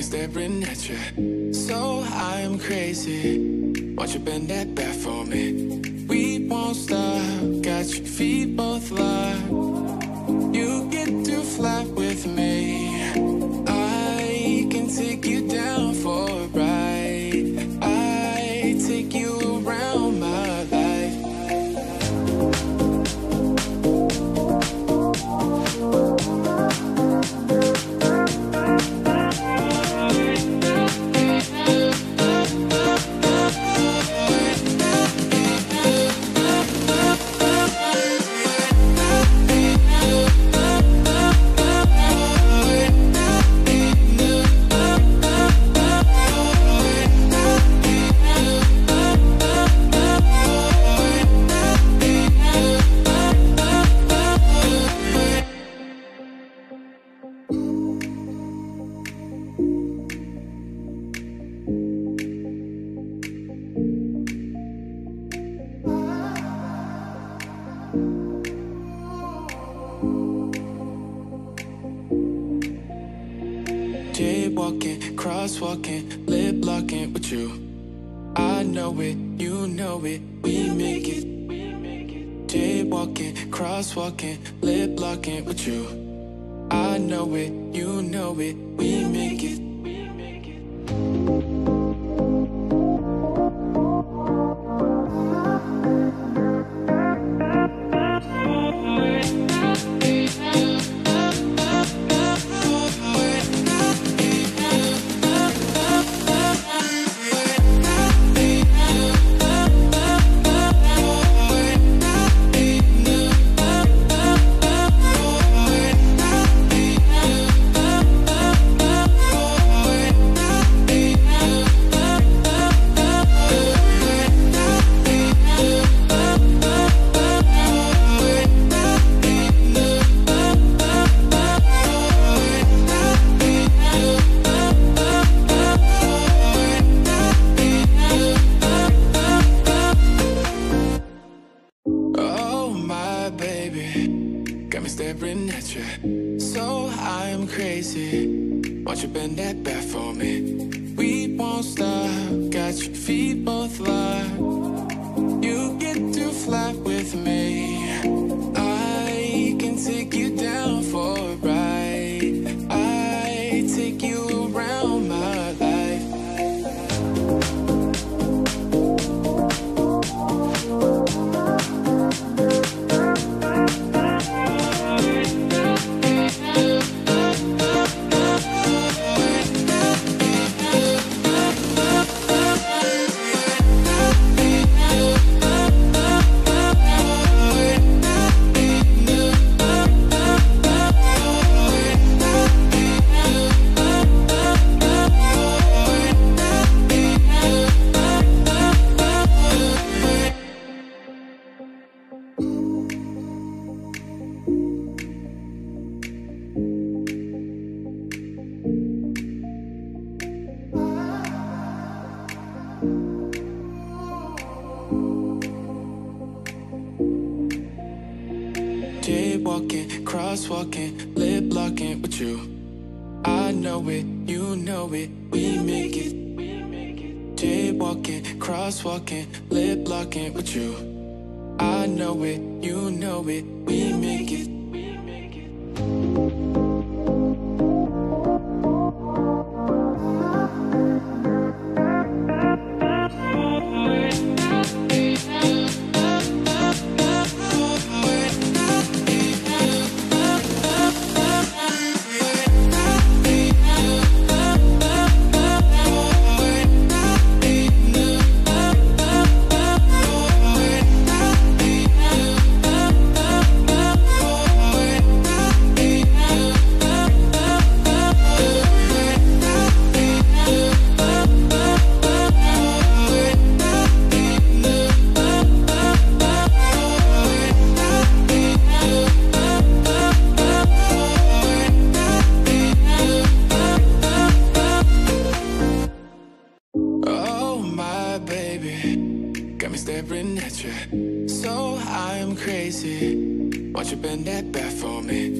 me staring at you. So I'm crazy. Won't you bend that back for me? We won't stop. Got your feet both locked. You get to fly with me. I can take you down for a ride. I take you around my life. Jaywalking, crosswalking, lip locking with you. I know it, you know it, we make it. Jaywalking, crosswalking, lip locking with you. I know it, you know it, we make it. Staring at you, so I'm crazy. Won't you bend that back for me? We won't stop. Got your feet both locked. You get to fly with me. I can take you down for a ride. I take you around my life. Jaywalking, crosswalking, lip locking with you. I know it, you know it, we make it. Jaywalking, crosswalking, lip locking with you. I know it, you know it, we make it. Staring at you, so I'm crazy. Won't you bend that back for me?